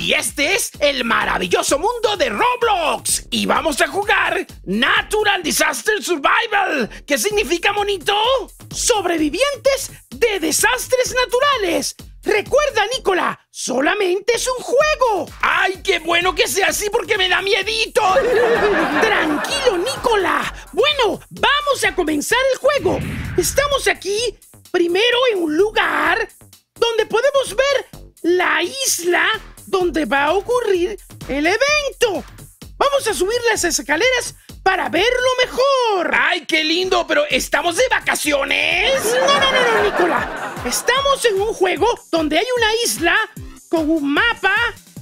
Y este es el maravilloso mundo de Roblox. Y vamos a jugar Natural Disaster Survival. ¿Qué significa, monito? Sobrevivientes de desastres naturales. Recuerda, Nicola, solamente es un juego. ¡Ay, qué bueno que sea así porque me da miedito! Tranquilo, Nicola. Bueno, vamos a comenzar el juego. Estamos aquí primero en un lugar donde podemos ver la isla donde va a ocurrir el evento. Vamos a subir las escaleras para verlo mejor. ¡Ay, qué lindo! ¿Pero estamos de vacaciones? No, Nicola. Estamos en un juego donde hay una isla con un mapa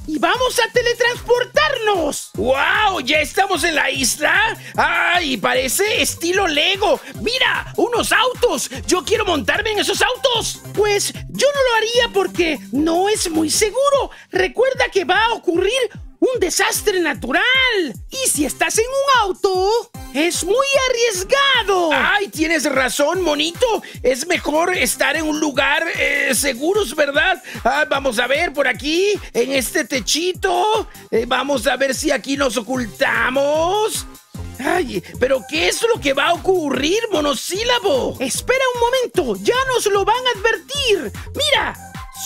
y vamos a teletransportarnos. ¡Wow! ¿Ya estamos en la isla? ¡Ay, parece estilo Lego! ¡Mira! ¡Unos autos! ¡Yo quiero montarme en esos autos! Pues yo no lo haría porque no es muy seguro. Recuerda que va a ocurrir un desastre natural. Y si estás en un auto, es muy arriesgado. Ay, tienes razón, monito. Es mejor estar en un lugar seguros, ¿verdad? Ah, vamos a ver por aquí, en este techito. Vamos a ver si aquí nos ocultamos. Ay, ¿pero qué es lo que va a ocurrir, monosílabo? Espera un momento, ya nos lo van a advertir. Mira.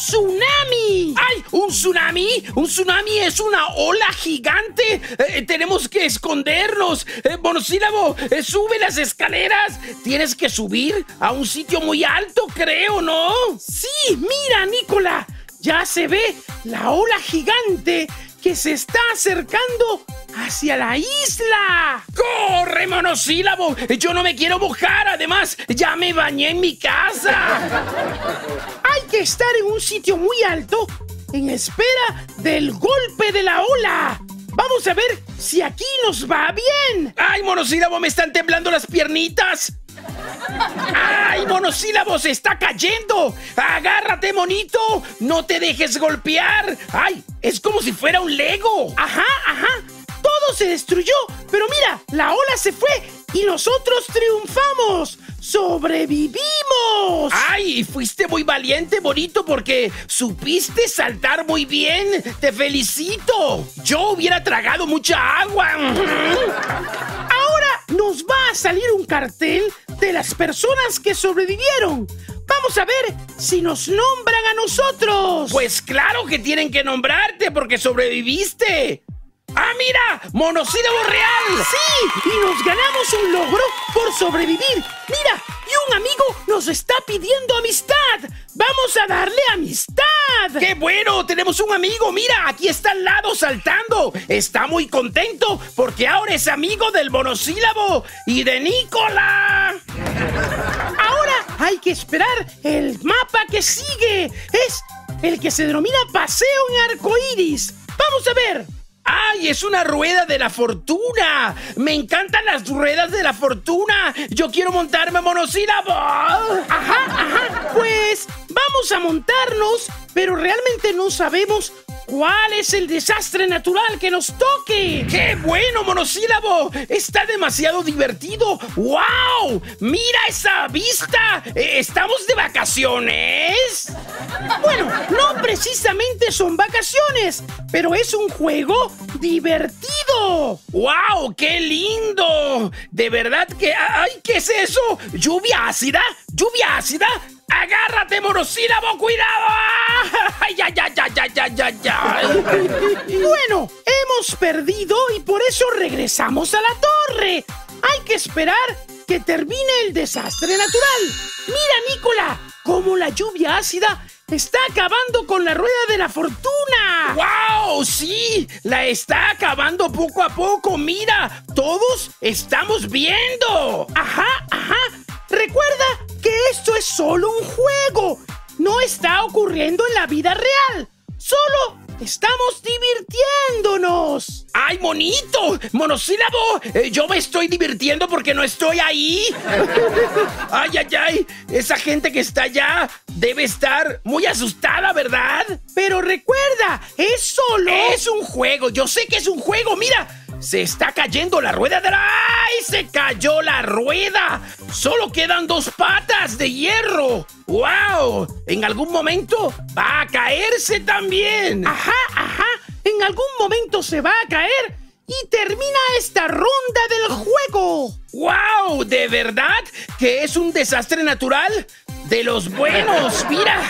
¡Tsunami! ¡Ay! ¿Un tsunami? Un tsunami es una ola gigante. Tenemos que escondernos. Monosílabo, sube las escaleras. Tienes que subir a un sitio muy alto, creo, ¿no? Sí, mira, Nicola. Ya se ve la ola gigante que se está acercando hacia la isla. ¡Corre, monosílabo! Yo no me quiero mojar. Además, ya me bañé en mi casa. Hay que estar en un sitio muy alto en espera del golpe de la ola. Vamos a ver si aquí nos va bien. ¡Ay, monosílabo! ¡Me están temblando las piernitas! ¡Ay, monosílabo! ¡Se está cayendo! ¡Agárrate, monito! ¡No te dejes golpear! ¡Ay! ¡Es como si fuera un Lego! ¡Ajá! Todo se destruyó, pero mira, la ola se fue y nosotros triunfamos. ¡Sobrevivimos! ¡Ay! Fuiste muy valiente, bonito, porque supiste saltar muy bien. ¡Te felicito! Yo hubiera tragado mucha agua. Ahora nos va a salir un cartel de las personas que sobrevivieron. Vamos a ver si nos nombran a nosotros. Pues claro que tienen que nombrarte porque sobreviviste. ¡Ah, mira! ¡Monosílabo real! ¡Sí! Y nos ganamos un logro por sobrevivir. ¡Mira! Y un amigo nos está pidiendo amistad. ¡Vamos a darle amistad! ¡Qué bueno! ¡Tenemos un amigo! ¡Mira! ¡Aquí está al lado saltando! ¡Está muy contento porque ahora es amigo del monosílabo y de Nicola! Ahora hay que esperar el mapa que sigue. Es el que se denomina Paseo en Arco Iris. ¡Vamos a ver! ¡Ay, es una rueda de la fortuna! ¡Me encantan las ruedas de la fortuna! ¡Yo quiero montarme, monosílabo! ¡Ajá! Pues vamos a montarnos, pero realmente no sabemos cuál es el desastre natural que nos toque. ¡Qué bueno, monosílabo! ¡Está demasiado divertido! ¡Wow! ¡Mira esa vista! ¿Estamos de vacaciones? Bueno, no precisamente son vacaciones, pero es un juego divertido. ¡Wow! ¡Qué lindo! De verdad que... ¡Ay! ¿Qué es eso? ¿Lluvia ácida? ¿Lluvia ácida? ¡Agárrate, monosílabo! ¡Cuidado! ¡Ya! Bueno, hemos perdido y por eso regresamos a la torre. Hay que esperar que termine el desastre natural. ¡Mira, Nicola! ¡Cómo la lluvia ácida está acabando con la rueda de la fortuna! ¡Wow! ¡Sí! ¡La está acabando poco a poco! ¡Mira! ¡Todos estamos viendo! ¡Ajá! Recuerda que esto es solo un juego. No está ocurriendo en la vida real. Solo estamos divirtiéndonos. ¡Ay, monito! ¡Monosílabo! Yo me estoy divirtiendo porque no estoy ahí. ¡Ay! Esa gente que está allá debe estar muy asustada, ¿verdad? Pero recuerda, es solo... Es un juego. Yo sé que es un juego. Mira. Se está cayendo la rueda de la... ¡Ay! ¡Se cayó la rueda! ¡Solo quedan dos patas de hierro! ¡Wow! En algún momento va a caerse también. ¡Ajá! en algún momento se va a caer y termina esta ronda del juego. ¡Wow! ¿De verdad que es un desastre natural? ¡De los buenos! ¡Mira!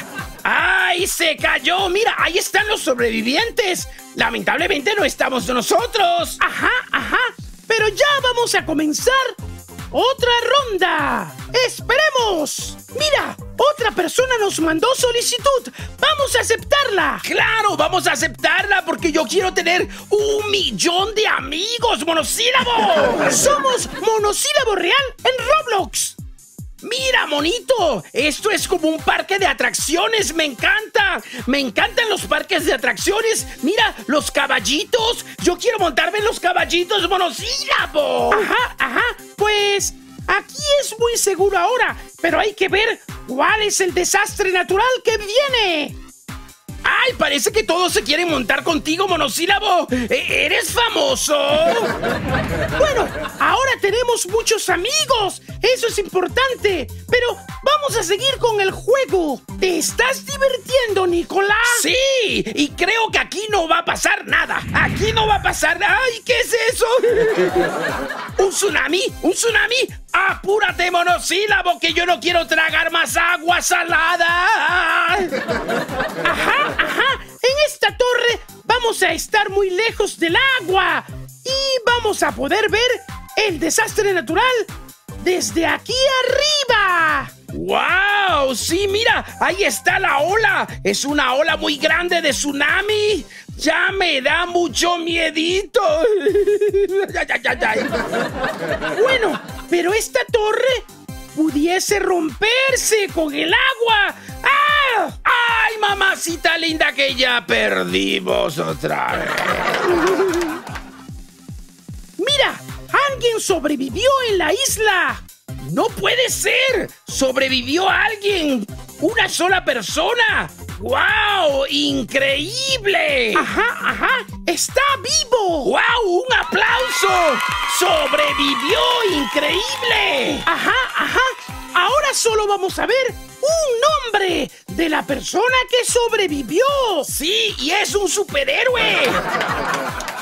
¡Ay, se cayó! ¡Mira, ahí están los sobrevivientes! Lamentablemente no estamos nosotros. ¡Ajá, ajá! Pero ya vamos a comenzar otra ronda. ¡Esperemos! ¡Mira! Otra persona nos mandó solicitud. ¡Vamos a aceptarla! ¡Claro! ¡Vamos a aceptarla! Porque yo quiero tener 1 millón de amigos, monosílabo. Somos Monosílabo Real en Roblox. ¡Mira, monito! Esto es como un parque de atracciones. ¡Me encanta! ¡Me encantan los parques de atracciones! ¡Mira, los caballitos! ¡Yo quiero montarme en los caballitos, monosílabo! ¡Ajá, ajá! Pues aquí es muy seguro ahora, pero hay que ver cuál es el desastre natural que viene. ¡Ay, parece que todos se quieren montar contigo, monosílabo! ¡Eres famoso! Bueno, ahora tenemos muchos amigos. Eso es importante. Pero vamos a seguir con el juego. ¿Te estás divirtiendo, Nicolás? ¡Sí! Y creo que aquí no va a pasar nada. ¡Aquí no va a pasar nada! ¡Ay, qué es eso! ¿Un tsunami? ¿Un tsunami? ¡Apúrate, monosílabo, que yo no quiero tragar más agua salada! ¡Ajá! ¡Ajá! En esta torre vamos a estar muy lejos del agua y vamos a poder ver el desastre natural desde aquí arriba. ¡Wow! Sí, mira, ahí está la ola. Es una ola muy grande de tsunami. Ya me da mucho miedito. Bueno, pero esta torre pudiese romperse con el agua. ¡Ah! ¡Ay, mamacita linda, que ya perdimos otra vez! ¡Mira! ¡Alguien sobrevivió en la isla! ¡No puede ser! ¡Sobrevivió alguien! ¡Una sola persona! ¡Wow! ¡Increíble! ¡Ajá, ajá! ¡Está vivo! ¡Wow! ¡Un aplauso! ¡Sobrevivió! ¡Increíble! ¡Ajá, ajá! Ahora solo vamos a ver un nombre de la persona que sobrevivió. ¡Sí! ¡Y es un superhéroe!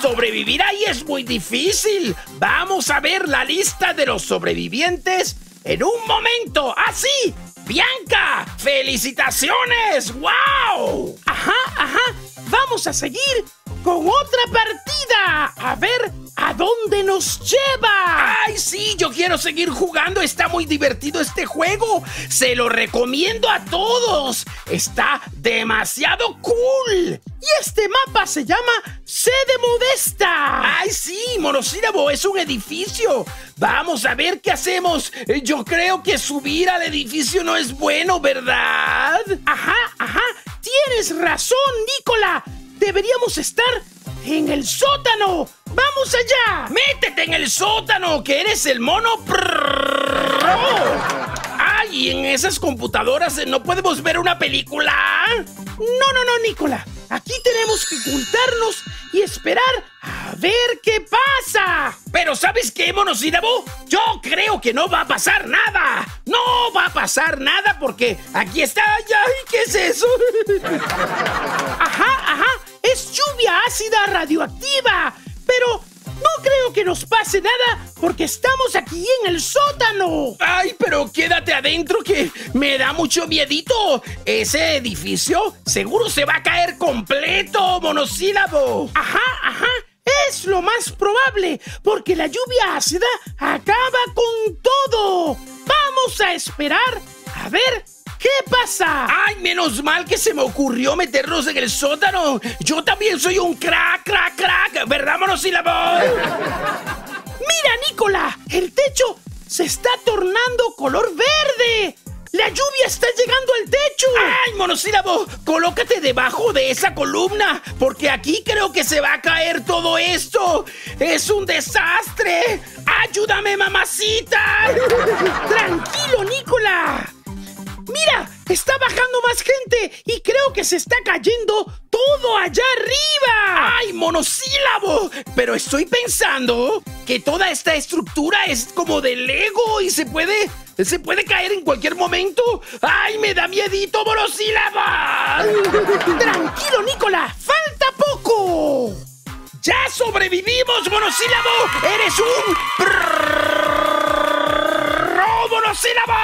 Sobrevivir ahí es muy difícil. Vamos a ver la lista de los sobrevivientes en un momento. ¡Así! ¡Ah, sí! ¡Bianca! ¡Felicitaciones! ¡Wow! ¡Ajá, ajá! Vamos a seguir con otra partida. A ver a dónde nos lleva. ¡Ay, sí! Yo quiero seguir jugando. Está muy divertido este juego. Se lo recomiendo a todos. Está demasiado cool. Y este mapa se llama Sede Modesta. ¡Ay, sí! Monosílabo, es un edificio. Vamos a ver qué hacemos. Yo creo que subir al edificio no es bueno, ¿verdad? Ajá, ajá. Tienes razón, Nicola. Deberíamos estar en el sótano. ¡Vamos allá! ¡Métete en el sótano, que eres el mono! ¡Ay, en esas computadoras no podemos ver una película! No, no, no, Nicola. Aquí tenemos que ocultarnos y esperar a ver qué pasa. Pero ¿sabes qué, monosílabo? Yo creo que no va a pasar nada. No va a pasar nada porque aquí está. ¡Ay, qué es eso! ¡Ajá, ajá! Es lluvia ácida radioactiva. Pero no creo que nos pase nada porque estamos aquí en el sótano. Ay, pero quédate adentro, que me da mucho miedito. Ese edificio seguro se va a caer completo, monosílabo. Ajá, ajá. Es lo más probable porque la lluvia ácida acaba con todo. Vamos a esperar a ver qué pasa. Ay, menos mal que se me ocurrió meternos en el sótano. Yo también soy un crack. ¿Verdad, monosílabo? Mira, Nicola, el techo se está tornando color verde. La lluvia está llegando al techo. Ay, monosílabo, colócate debajo de esa columna, porque aquí creo que se va a caer todo esto. Es un desastre. Ayúdame, mamacita. Tranquilo, Nicola. ¡Mira! ¡Está bajando más gente! ¡Y creo que se está cayendo todo allá arriba! ¡Ay, monosílabo! Pero estoy pensando que toda esta estructura es como de Lego y se puede caer en cualquier momento. ¡Ay, me da miedito, monosílabo! ¡Tranquilo, Nicola! ¡Falta poco! ¡Sobrevivimos, monosílabo! ¡Eres un monosílabo!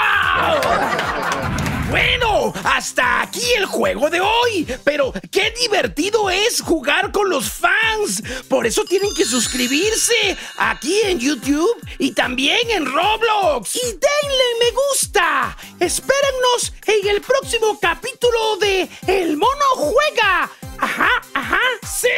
Bueno, hasta aquí el juego de hoy. Pero qué divertido es jugar con los fans. Por eso tienen que suscribirse aquí en YouTube y también en Roblox. Y denle me gusta. Espérennos en el próximo capítulo de El Mono Juega. Ajá, ajá, sí.